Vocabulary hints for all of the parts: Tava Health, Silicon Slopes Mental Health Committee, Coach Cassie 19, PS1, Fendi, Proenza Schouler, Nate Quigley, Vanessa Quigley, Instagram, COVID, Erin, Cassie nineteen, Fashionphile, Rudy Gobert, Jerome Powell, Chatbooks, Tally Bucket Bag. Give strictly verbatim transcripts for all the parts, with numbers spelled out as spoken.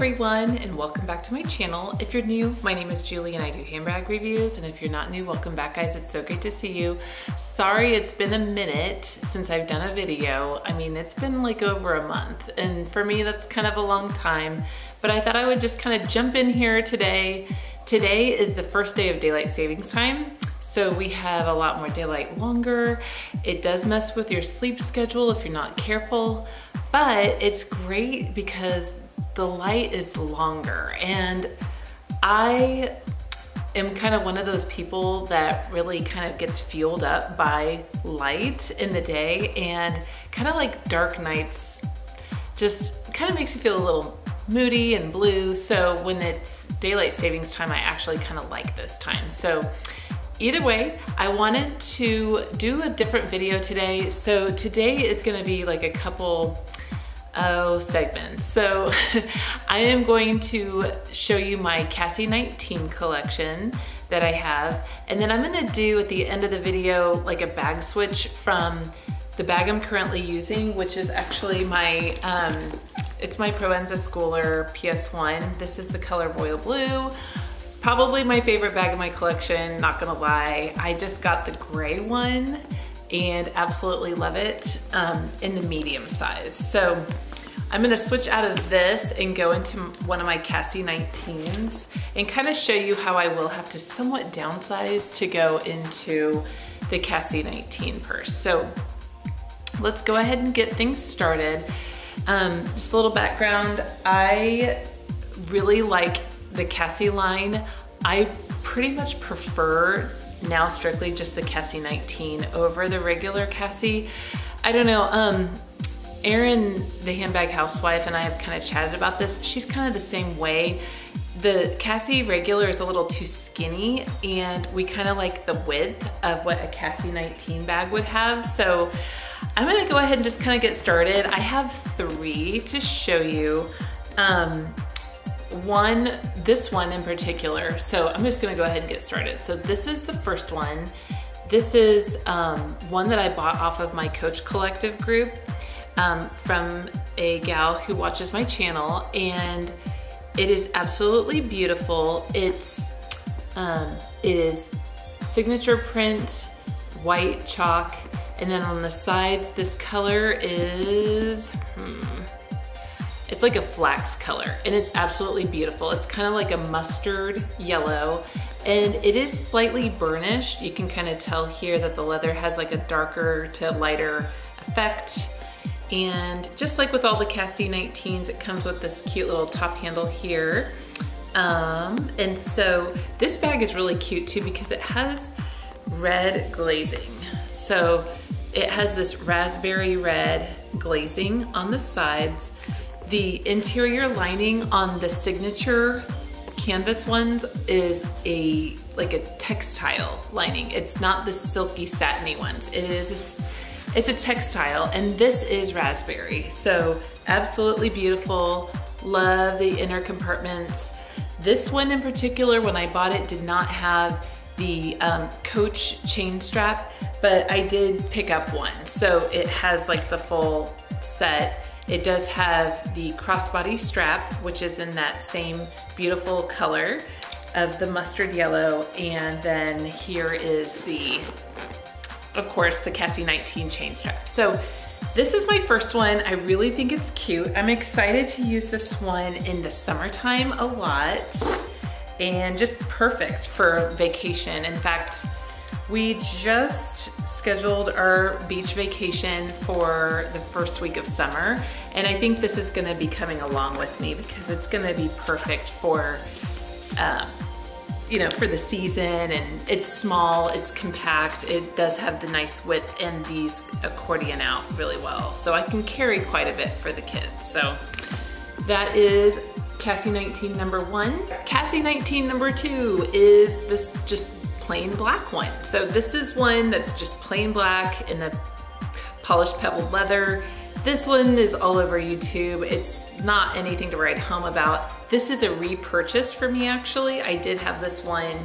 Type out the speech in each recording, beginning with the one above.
everyone, and welcome back to my channel. If you're new, my name is Julie and I do handbag reviews, and if you're not new, welcome back guys. It's so great to see you. Sorry it's been a minute since I've done a video. I mean, it's been like over a month, and for me that's kind of a long time, but I thought I would just kind of jump in here today. Today is the first day of daylight savings time. So we have a lot more daylight longer. It does mess with your sleep schedule if you're not careful, but it's great because the light is longer. And I am kind of one of those people that really kind of gets fueled up by light in the day, and kind of like dark nights just kind of makes you feel a little moody and blue. So when it's daylight savings time, I actually kind of like this time. So either way, I wanted to do a different video today. So today is gonna be like a couple oh, segments. So I am going to show you my Cassie nineteen collection that I have. And then I'm gonna do at the end of the video, like a bag switch from the bag I'm currently using, which is actually my, um, it's my Proenza Schouler P S one. This is the color Royal Blue. Probably my favorite bag in my collection, not gonna lie. I just got the gray one and absolutely love it um, in the medium size. So I'm gonna switch out of this and go into one of my Cassie nineteens and kind of show you how I will have to somewhat downsize to go into the Cassie nineteen purse. So let's go ahead and get things started. Um, just a little background. I really like the Cassie line. I pretty much prefer now strictly just the Cassie nineteen over the regular Cassie. I don't know, um, Erin, the handbag housewife, and I have kind of chatted about this. She's kind of the same way. The Cassie regular is a little too skinny, and we kind of like the width of what a Cassie nineteen bag would have. So I'm gonna go ahead and just kind of get started. I have three to show you. Um, One, this one in particular. So I'm just gonna go ahead and get started. So this is the first one. This is um, one that I bought off of my Coach Collective group um, from a gal who watches my channel, and it is absolutely beautiful. It's, um, it is signature print, white chalk, and then on the sides, this color is, hmm, it's like a flax color, and it's absolutely beautiful. It's kind of like a mustard yellow, and it is slightly burnished. You can kind of tell here that the leather has like a darker to lighter effect. And just like with all the Cassie nineteens, it comes with this cute little top handle here. Um, and so this bag is really cute too because it has red glazing. So it has this raspberry red glazing on the sides. The interior lining on the signature canvas ones is a like a textile lining. It's not the silky satiny ones. It is a, it's a textile, and this is raspberry. So absolutely beautiful. Love the inner compartments. This one in particular, when I bought it, did not have the um, Coach chain strap, but I did pick up one. So it has like the full set. It does have the crossbody strap, which is in that same beautiful color of the mustard yellow. And then here is the, of course, the Cassie nineteen chain strap. So this is my first one. I really think it's cute. I'm excited to use this one in the summertime a lot, and just perfect for vacation. In fact, we just scheduled our beach vacation for the first week of summer, and I think this is gonna be coming along with me because it's gonna be perfect for, um, you know, for the season, and it's small, it's compact, it does have the nice width, and these accordion out really well. So I can carry quite a bit for the kids. So that is Cassie nineteen number one. Cassie nineteen number two is this just plain black one. So this is one that's just plain black in the polished pebbled leather. This one is all over YouTube. It's not anything to write home about. This is a repurchase for me actually. I did have this one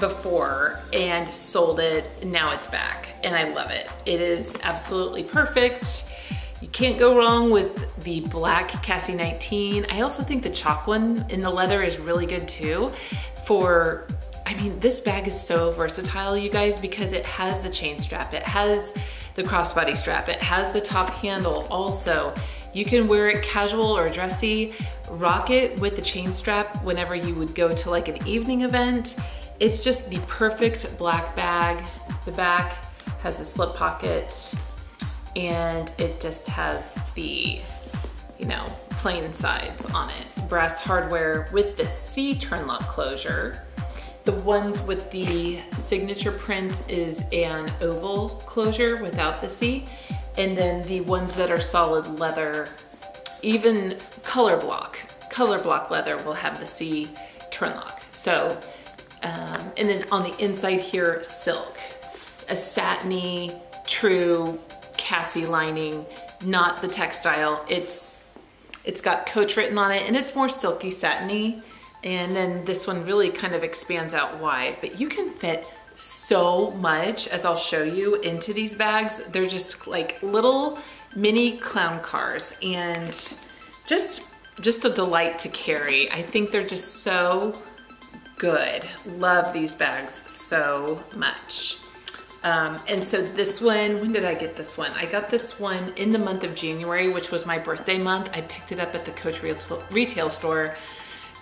before and sold it. Now it's back and I love it. It is absolutely perfect. You can't go wrong with the black Cassie nineteen. I also think the chalk one in the leather is really good too for, I mean, this bag is so versatile, you guys, because it has the chain strap, it has the crossbody strap, it has the top handle also. You can wear it casual or dressy, rock it with the chain strap whenever you would go to like an evening event. It's just the perfect black bag. The back has the slip pocket and it just has the, you know, plain sides on it. Brass hardware with the C turn lock closure. The ones with the signature print is an oval closure without the C. And then the ones that are solid leather, even color block, color block leather will have the C turn lock. So, um, and then on the inside here, silk, a satiny, true Cassie lining, not the textile. It's, it's got Coach written on it and it's more silky satiny. And then this one really kind of expands out wide, but you can fit so much, as I'll show you, into these bags. They're just like little mini clown cars and just, just a delight to carry. I think they're just so good. Love these bags so much. Um, and so this one, when did I get this one? I got this one in the month of January, which was my birthday month. I picked it up at the Coach retail store.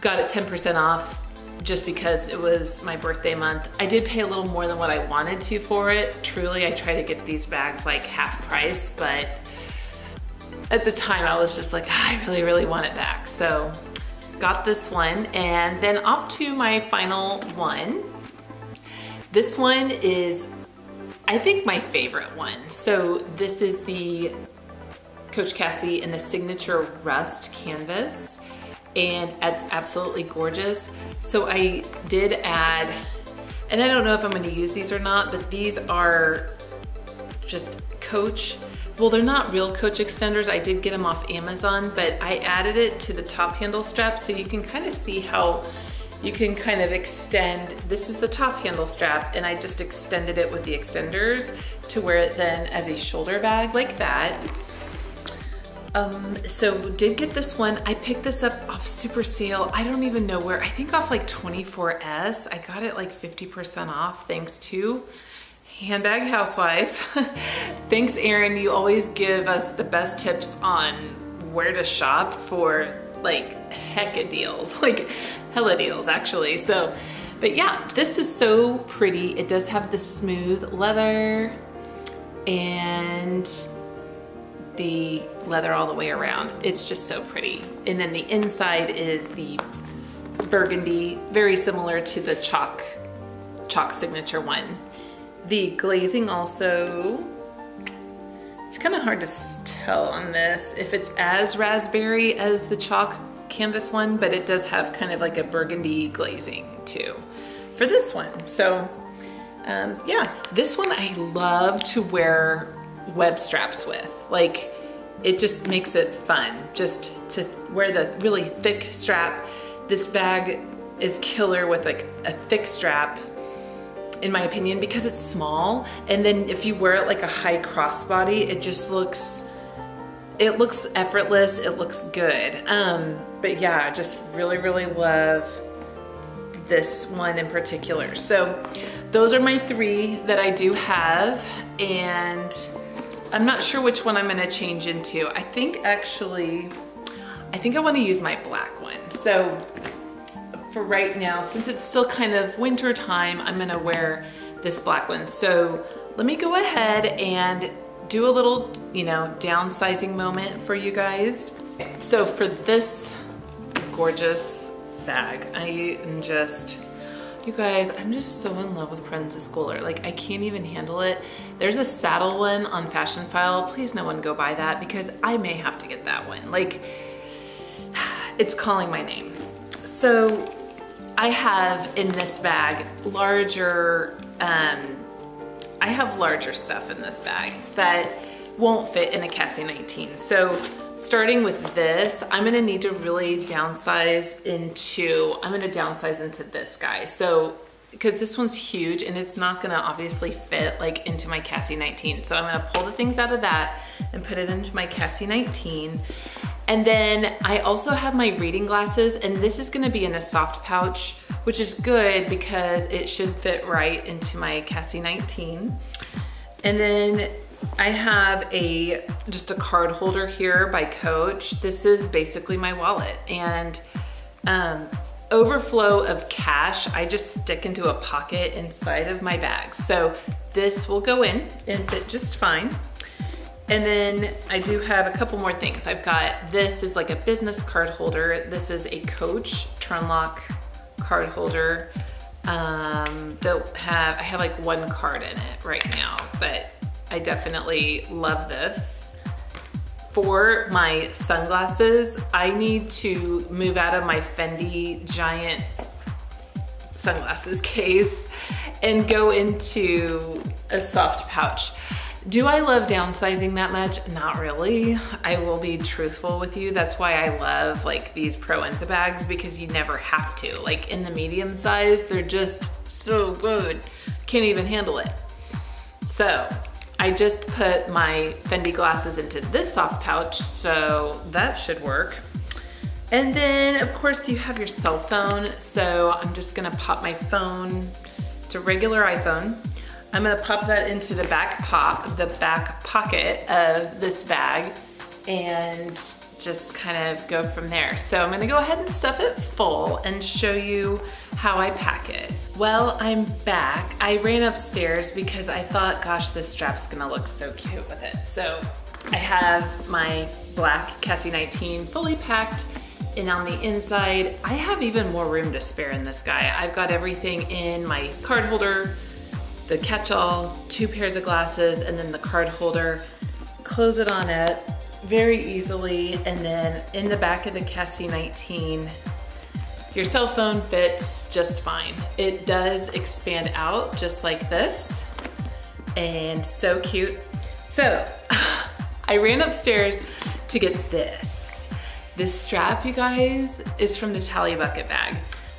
Got it ten percent off just because it was my birthday month. I did pay a little more than what I wanted to for it. Truly, I try to get these bags like half price, but at the time I was just like, ah, I really, really want it back. So got this one and then off to my final one. This one is, I think, my favorite one. So this is the Coach Cassie in the signature rust canvas. And it's absolutely gorgeous. So I did add, and I don't know if I'm going to use these or not, but these are just Coach. Well, they're not real Coach extenders. I did get them off Amazon, but I added it to the top handle strap so you can kind of see how you can kind of extend. This is the top handle strap and I just extended it with the extenders to wear it then as a shoulder bag like that. Um, so did get this one. I picked this up off super sale. I don't even know where, I think off like twenty-four S. I got it like fifty percent off thanks to Handbag Housewife. Thanks, Erin. You always give us the best tips on where to shop for like hecka deals, like hella deals actually. So, but yeah, this is so pretty. It does have the smooth leather and the leather all the way around. It's just so pretty. And then the inside is the burgundy, very similar to the chalk, chalk signature one. The glazing also, it's kind of hard to tell on this if it's as raspberry as the chalk canvas one, but it does have kind of like a burgundy glazing too for this one. So um, yeah, this one I love to wear web straps with. Like, it just makes it fun just to wear the really thick strap. This bag is killer with like a thick strap, in my opinion, because it's small. And then if you wear it like a high crossbody, it just looks, it looks effortless. It looks good. Um, but yeah, just really, really love this one in particular. So those are my three that I do have. And I'm not sure which one I'm gonna change into. I think actually, I think I wanna use my black one. So for right now, since it's still kind of winter time, I'm gonna wear this black one. So let me go ahead and do a little, you know, downsizing moment for you guys. So for this gorgeous bag, I am just, you guys, I'm just so in love with Proenza Schouler. Like, I can't even handle it. There's a saddle one on Fashionphile. Please no one go buy that because I may have to get that one. Like, it's calling my name. So I have in this bag larger, um, I have larger stuff in this bag that won't fit in a Cassie nineteen. So starting with this, I'm gonna need to really downsize into, I'm gonna downsize into this guy. So because this one's huge and it's not gonna obviously fit like into my Cassie nineteen. So I'm gonna pull the things out of that and put it into my Cassie nineteen. And then I also have my reading glasses, and this is gonna be in a soft pouch, which is good because it should fit right into my Cassie nineteen. And then I have a just a card holder here by Coach. This is basically my wallet, and um, overflow of cash, I just stick into a pocket inside of my bag. So this will go in and fit just fine. And then I do have a couple more things. I've got, this is like a business card holder. This is a Coach Trunlock card holder. Um, they'll have, I have like one card in it right now, but I definitely love this. For my sunglasses, I need to move out of my Fendi giant sunglasses case and go into a soft pouch. Do I love downsizing that much? Not really. I will be truthful with you. That's why I love like these Proenza bags, because you never have to. Like in the medium size, they're just so good. Can't even handle it. So I just put my Fendi glasses into this soft pouch, so that should work. And then of course you have your cell phone. So I'm just gonna pop my phone to regular iPhone. I'm gonna pop that into the back pop, the back pocket of this bag, and just kind of go from there. So I'm gonna go ahead and stuff it full and show you how I pack it. Well, I'm back. I ran upstairs because I thought, gosh, this strap's gonna look so cute with it. So I have my black Cassie nineteen fully packed, and on the inside, I have even more room to spare in this guy. I've got everything in my card holder, the catch-all, two pairs of glasses, and then the card holder. Close it on up very easily, and then in the back of the Cassie nineteen, your cell phone fits just fine. It does expand out just like this, and so cute. So I ran upstairs to get this. This strap, you guys, is from the Tally Bucket Bag.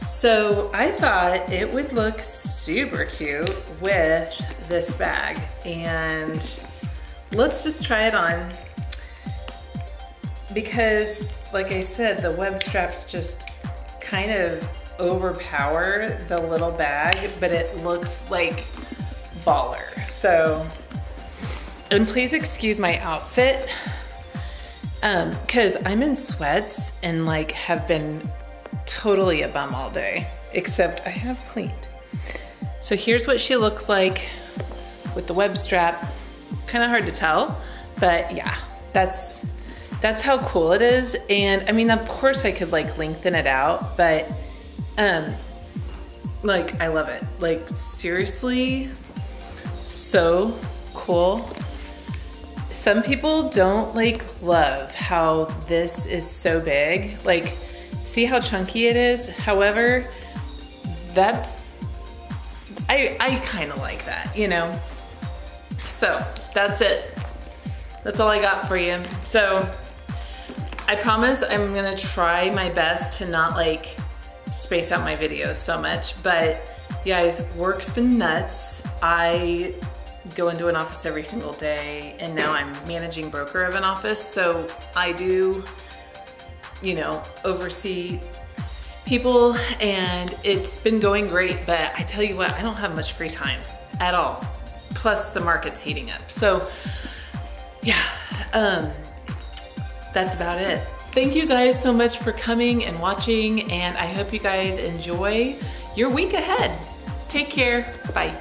So I thought it would look super cute with this bag, and let's just try it on, because like I said, the web straps just kind of overpower the little bag, but it looks like baller. So, and please excuse my outfit, um, cause I'm in sweats and like have been totally a bum all day, except I have cleaned. So here's what she looks like with the web strap. Kind of hard to tell, but yeah, that's that's how cool it is. And I mean, of course I could like lengthen it out, but um, like I love it. Like seriously, so cool. Some people don't like love how this is so big. Like, see how chunky it is? However, that's, I, I kind of like that, you know? So that's it. That's all I got for you. So I promise I'm gonna try my best to not like space out my videos so much, but you guys, work's been nuts. I go into an office every single day, and now I'm managing broker of an office. So I do, you know, oversee people, and it's been going great, but I tell you what, I don't have much free time at all. Plus the market's heating up. So yeah, um, that's about it. Thank you guys so much for coming and watching, and I hope you guys enjoy your week ahead. Take care, bye.